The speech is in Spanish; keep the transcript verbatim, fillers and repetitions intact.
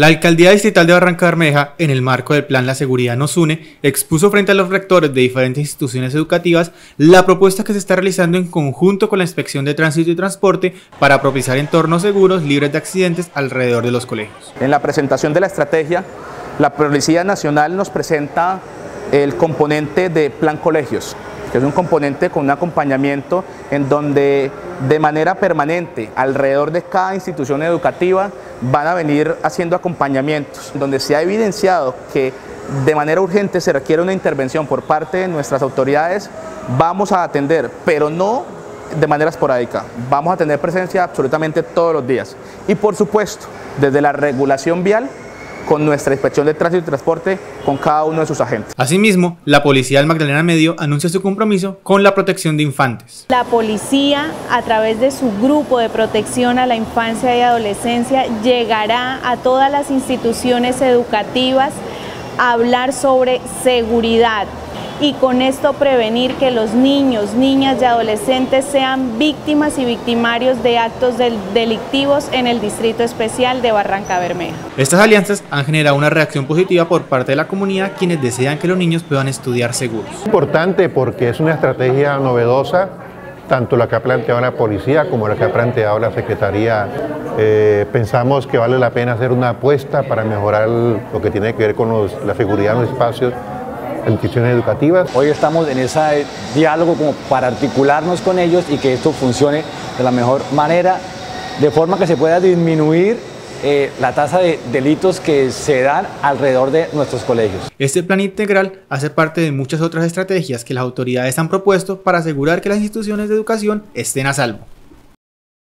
La Alcaldía Distrital de Barrancabermeja, en el marco del Plan La Seguridad Nos Une, expuso frente a los rectores de diferentes instituciones educativas la propuesta que se está realizando en conjunto con la Inspección de Tránsito y Transporte para propiciar entornos seguros, libres de accidentes alrededor de los colegios. En la presentación de la estrategia, la Policía Nacional nos presenta el componente de Plan Colegios, que es un componente con un acompañamiento en donde de manera permanente alrededor de cada institución educativa van a venir haciendo acompañamientos, donde se ha evidenciado que de manera urgente se requiere una intervención por parte de nuestras autoridades. Vamos a atender, pero no de manera esporádica, vamos a tener presencia absolutamente todos los días. Y por supuesto, desde la regulación vial, con nuestra Inspección de Tránsito y Transporte, con cada uno de sus agentes. Asimismo, la policía del Magdalena Medio anuncia su compromiso con la protección de infantes. La policía, a través de su grupo de protección a la infancia y adolescencia, llegará a todas las instituciones educativas a hablar sobre seguridad y con esto prevenir que los niños, niñas y adolescentes sean víctimas y victimarios de actos delictivos en el Distrito Especial de Barrancabermeja. Estas alianzas han generado una reacción positiva por parte de la comunidad, quienes desean que los niños puedan estudiar seguros. Es importante porque es una estrategia novedosa, tanto la que ha planteado la policía como la que ha planteado la Secretaría. Eh, pensamos que vale la pena hacer una apuesta para mejorar lo que tiene que ver con los, la seguridad en los espacios, instituciones educativas. Hoy estamos en ese diálogo como para articularnos con ellos y que esto funcione de la mejor manera, de forma que se pueda disminuir eh, la tasa de delitos que se dan alrededor de nuestros colegios. Este plan integral hace parte de muchas otras estrategias que las autoridades han propuesto para asegurar que las instituciones de educación estén a salvo.